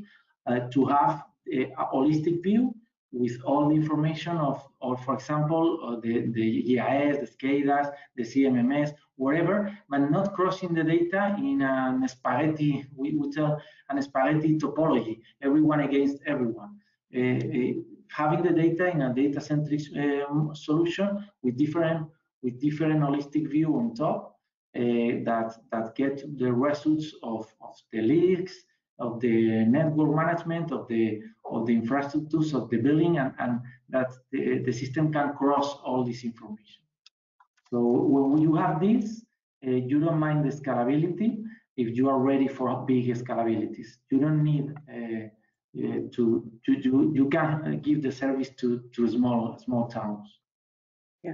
to have a holistic view with all the information for example, the GIS, the SCADAs, the CMMS, whatever, but not crossing the data in an spaghetti, we would tell an spaghetti topology, everyone against everyone. Having the data in a data-centric solution with different holistic view on top, that get the results of the leaks, of the network management, of the infrastructures, of the building, and that the system can cross all this information. So when you have this, you don't mind the scalability if you are ready for big scalabilities. You don't need you can give the service to small towns. Yeah,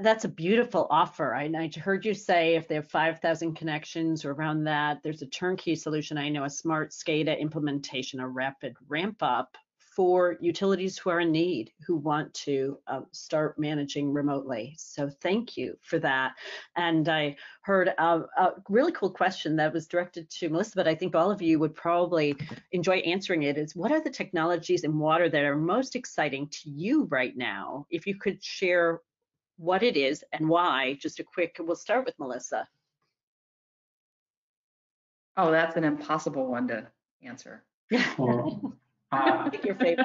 that's a beautiful offer. I heard you say if they have 5,000 connections or around that, there's a turnkey solution. I know a smart SCADA implementation, a rapid ramp up for utilities who are in need, who want to start managing remotely. So thank you for that. And I heard a really cool question that was directed to Melissa, but I think all of you would probably enjoy answering it, is what are the technologies in water that are most exciting to you right now? If you could share what it is and why, just a quick, we'll start with Melissa. Oh, that's an impossible one to answer. Your favorite.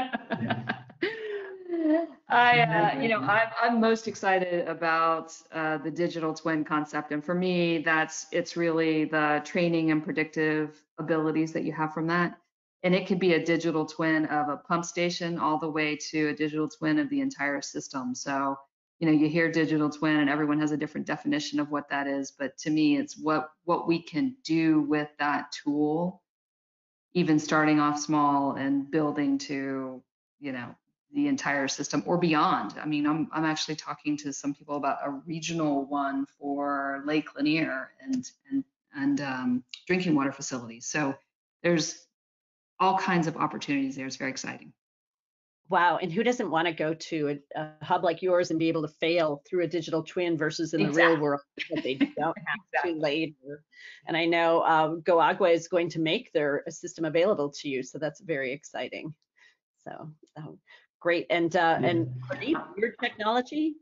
I'm most excited about the digital twin concept, and for me, it's really the training and predictive abilities that you have from that. And it could be a digital twin of a pump station all the way to a digital twin of the entire system. So, you hear digital twin, and everyone has a different definition of what that is. But to me, it's what we can do with that tool, even starting off small and building to, the entire system or beyond. I mean, I'm actually talking to some people about a regional one for Lake Lanier and drinking water facilities. So there's all kinds of opportunities there. It's very exciting. Wow, and who doesn't want to go to a hub like yours and be able to fail through a digital twin versus in the real world that they don't have to later? And I know GoAigua is going to make their system available to you, so that's very exciting. So great, and Hardeep, your technology?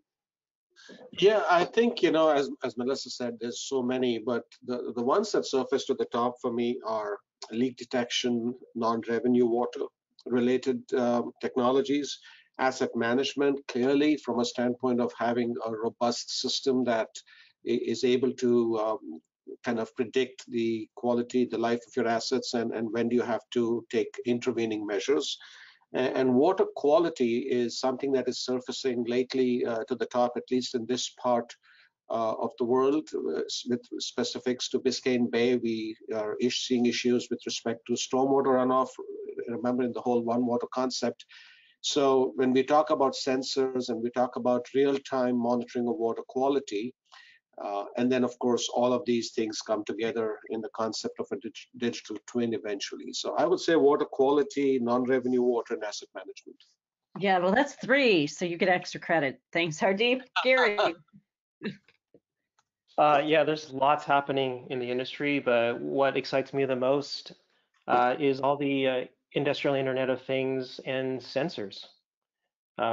Yeah, I think as Melissa said, there's so many, but the ones that surface to the top for me are leak detection, non-revenue water related technologies, asset management, clearly from a standpoint of having a robust system that is able to kind of predict the quality, the life of your assets, and when do you have to take intervening measures. And water quality is something that is surfacing lately to the top, at least in this part of the world with specifics to Biscayne Bay. We are seeing issues with respect to stormwater runoff, remember, in the whole One Water concept. So when we talk about sensors and we talk about real-time monitoring of water quality, and then of course all of these things come together in the concept of a digital twin eventually. So I would say water quality, non-revenue water, and asset management. Yeah, well, that's three, so you get extra credit. Thanks, Hardeep. Gary. Yeah, there's lots happening in the industry, but what excites me the most is all the industrial Internet of Things and sensors.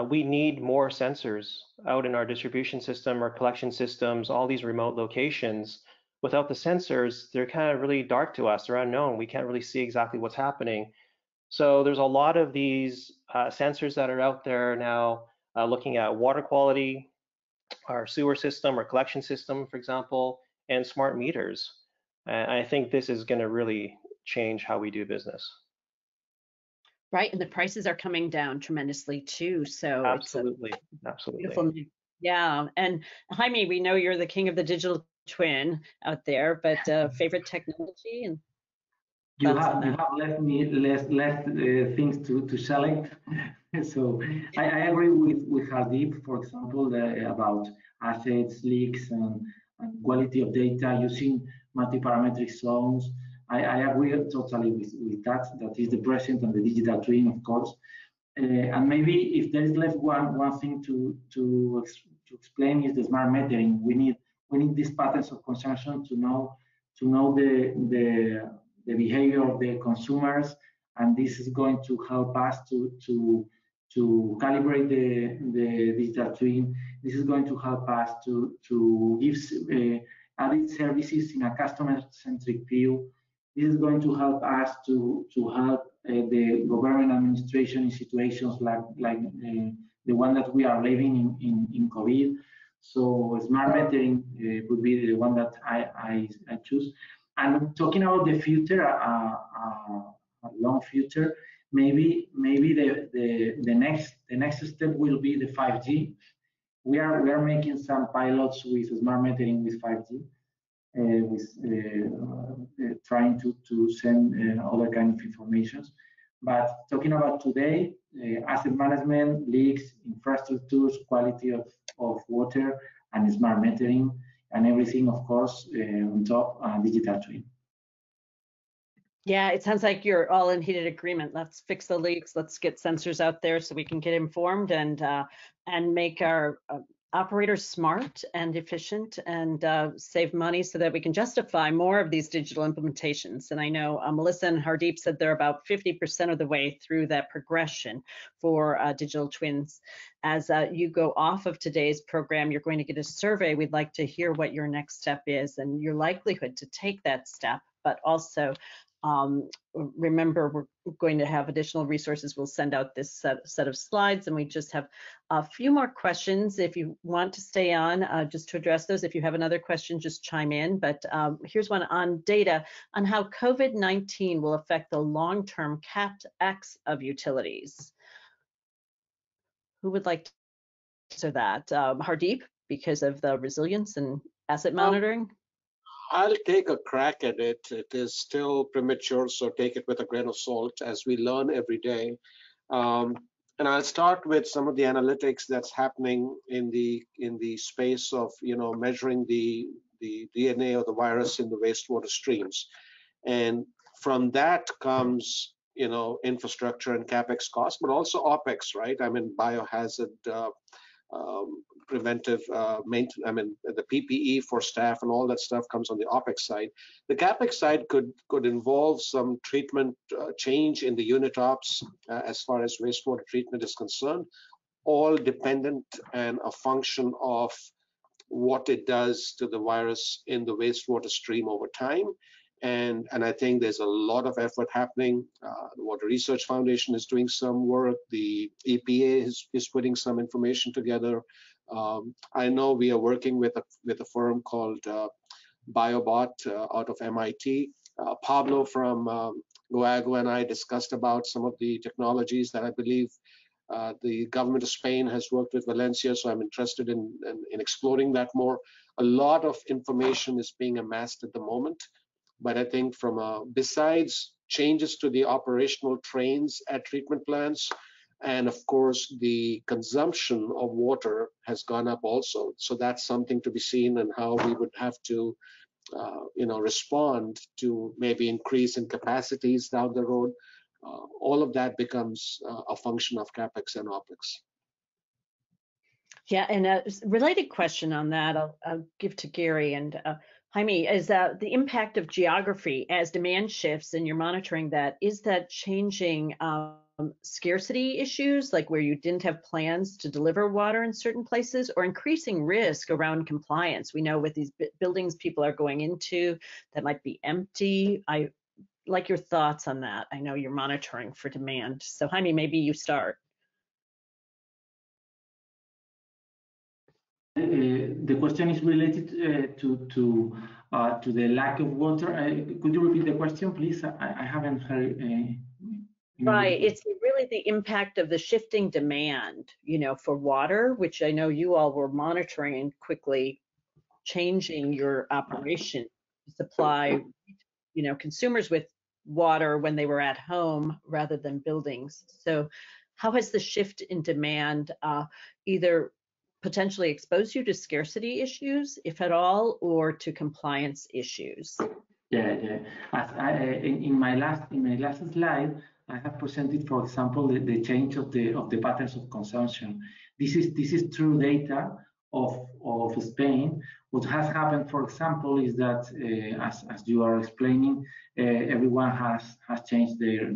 We need more sensors out in our distribution system, our collection systems, all these remote locations. Without the sensors, they're kind of really dark to us. They're unknown. We can't really see exactly what's happening. So there's a lot of these sensors that are out there now looking at water quality, our sewer system, our collection system, for example, and smart meters. And I think this is going to really change how we do business. Right, and the prices are coming down tremendously too. So absolutely, it's absolutely beautiful. Yeah, and Jaime, we know you're the king of the digital twin out there, but favorite technology and you have left things to select. So I agree with Hardeep, for example, about assets, leaks, and quality of data using multi-parametric zones. I agree totally with that is the present and the digital twin, of course. And maybe if there is left one thing to explain is the smart metering. We need these patterns of consumption to know the behavior of the consumers, and this is going to help us to calibrate the digital twin. This is going to help us to give added services in a customer-centric view. This is going to help us to help the government administration in situations like the one that we are living in COVID. So smart metering would be the one that I choose. And talking about the future, a long future, maybe the next step will be the 5G. We are making some pilots with smart metering with 5G, trying to send other kind of information. But talking about today, asset management, leaks, infrastructures, quality of water, and smart metering, and everything, of course, on top, digital twin. Yeah, it sounds like you're all in heated agreement. Let's fix the leaks. Let's get sensors out there so we can get informed and make our operators smart and efficient and save money so that we can justify more of these digital implementations. And I know Melissa and Hardeep said they're about 50% of the way through that progression for digital twins. As you go off of today's program, you're going to get a survey. We'd like to hear what your next step is and your likelihood to take that step, but also remember, we're going to have additional resources. We'll send out this set of slides, and we just have a few more questions. If you want to stay on, just to address those, if you have another question, just chime in. But here's one on data on how COVID-19 will affect the long-term CapEx of utilities. Who would like to answer that? Hardeep, because of the resilience and asset monitoring? I'll take a crack at it. It is still premature, so take it with a grain of salt as we learn every day. And I'll start with some of the analytics that's happening in the space of, you know, measuring the DNA or the virus in the wastewater streams. And from that comes, you know, infrastructure and CapEx costs, but also OpEx, right? I mean, biohazard, preventive maintenance, I mean, the PPE for staff and all that stuff comes on the OpEx side. The CapEx side could involve some treatment change in the unit ops as far as wastewater treatment is concerned, all dependent and a function of what it does to the virus in the wastewater stream over time. And I think there's a lot of effort happening. The Water Research Foundation is doing some work. The EPA is putting some information together. I know we are working with a firm called BioBot out of MIT. Pablo from GoAigua and I discussed about some of the technologies that I believe The government of Spain has worked with Valencia, so I'm interested in exploring that more. A lot of information is being amassed at the moment, but I think from besides changes to the operational trains at treatment plants, and of course the consumption of water has gone up also. So that's something to be seen, and how we would have to respond to maybe increase in capacities down the road. All of that becomes a function of CapEx and OpEx. Yeah, and a related question on that I'll give to Gary and Jaime, is that the impact of geography as demand shifts, and you're monitoring that, is that changing scarcity issues, like where you didn't have plans to deliver water in certain places, or increasing risk around compliance? We know with these buildings people are going into that might be empty. I like your thoughts on that. I know you're monitoring for demand. So Jaime, maybe you start. The question is related to the lack of water. Could you repeat the question, please? I haven't heard. Right, it's really the impact of the shifting demand, for water, which I know you all were monitoring and quickly changing your operation to supply, consumers with water when they were at home rather than buildings. So how has the shift in demand either potentially exposed you to scarcity issues, if at all, or to compliance issues? Yeah. In my last slide, I have presented, for example, the change of the patterns of consumption. This is true data of Spain. What has happened, for example, is that as you are explaining, everyone has changed their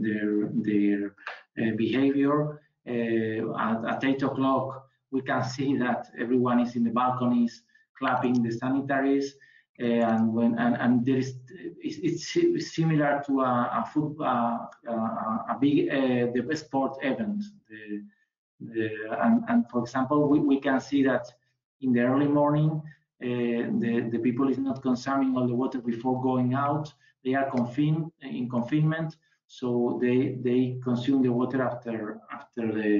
behavior. At 8 o'clock, we can see that everyone is in the balconies clapping the sanitaries. And there is, it's similar to a big the sport event. And for example, we can see that in the early morning, the people is not consuming all the water before going out. They are in confinement, so they consume the water after the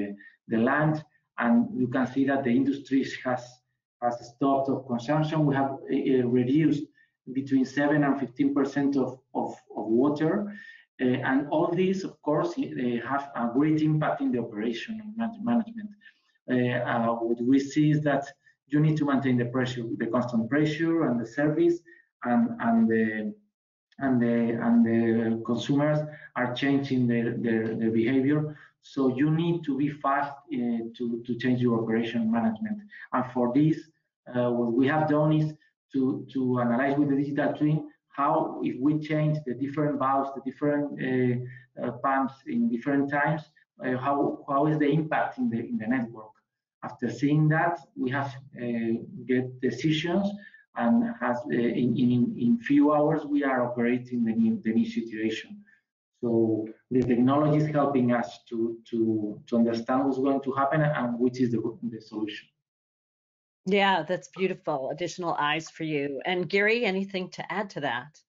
lunch. And you can see that the industries has stopped of consumption. We have reduced between 7 and 15% of water. And all these, of course, have a great impact in the operation and management. What we see is that you need to maintain the pressure, the constant pressure and the service, and the consumers are changing their behavior. So you need to be fast to change your operation management. And for this, what we have done is to analyze with the digital twin how, if we change the different valves, the different pumps in different times, how is the impact in the network. After seeing that, we have get decisions, and has in few hours we are operating the new situation. So the technology is helping us to understand what's going to happen and which is the solution. Yeah, that's beautiful. Additional eyes for you. And Gary, anything to add to that?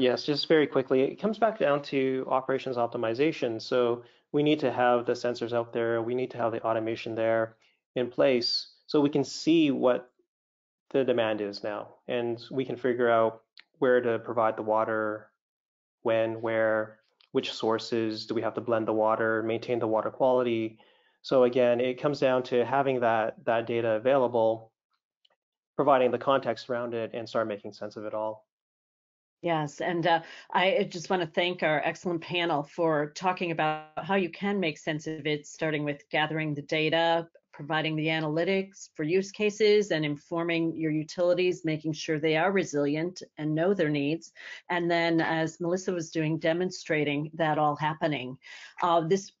Yes, just very quickly. It comes back down to operations optimization. So we need to have the sensors out there. We need to have the automation there in place so we can see what the demand is now. And we can figure out where to provide the water, when, where, which sources, do we have to blend the water, maintain the water quality. So again, it comes down to having that data available, providing the context around it, and start making sense of it all. Yes, and I just want to thank our excellent panel for talking about how you can make sense of it, starting with gathering the data, providing the analytics for use cases, and informing your utilities, making sure they are resilient and know their needs. And then, as Melissa was doing, demonstrating that all happening. This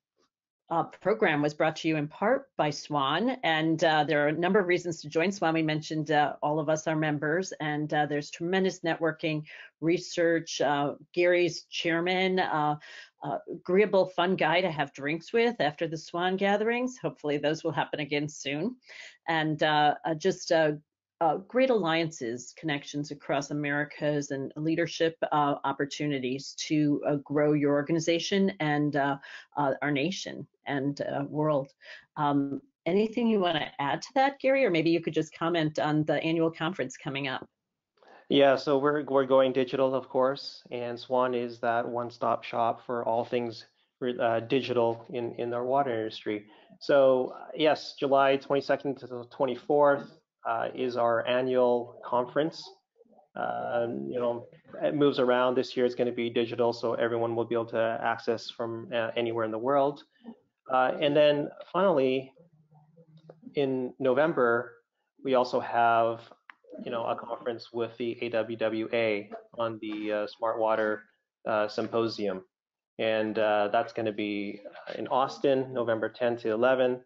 program was brought to you in part by SWAN, and there are a number of reasons to join SWAN. We mentioned all of us are members, and there's tremendous networking, research, Gary's chairman, agreeable fun guy to have drinks with after the SWAN gatherings. Hopefully those will happen again soon. And just great alliances, connections across Americas, and leadership opportunities to grow your organization and our nation and world. Anything you want to add to that, Gary, or maybe you could just comment on the annual conference coming up? Yeah, so we're going digital, of course, and SWAN is that one-stop shop for all things digital in our water industry. So yes, July 22nd to the 24th. Is our annual conference. You know, it moves around. This year it's going to be digital, so everyone will be able to access from anywhere in the world. And then finally, in November, we also have, you know, a conference with the AWWA on the Smart Water Symposium. And that's going to be in Austin, November 10th to 11th.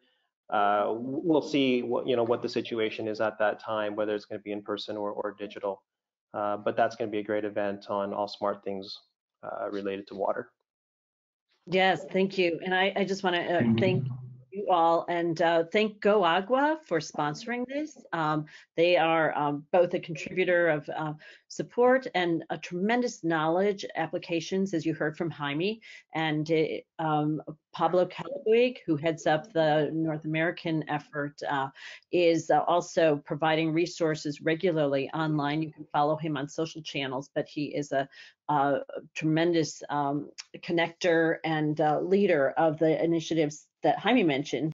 We'll see what, you know, what the situation is at that time, whether it's going to be in person or digital. But that's going to be a great event on all smart things related to water. Yes, thank you. And I just want to thank you all and thank GoAigua for sponsoring this. They are both a contributor of support and a tremendous knowledge applications, as you heard from Jaime, and Pablo Calabuig, who heads up the North American effort, is also providing resources regularly online. You can follow him on social channels, but he is a tremendous connector and leader of the initiatives that Jaime mentioned.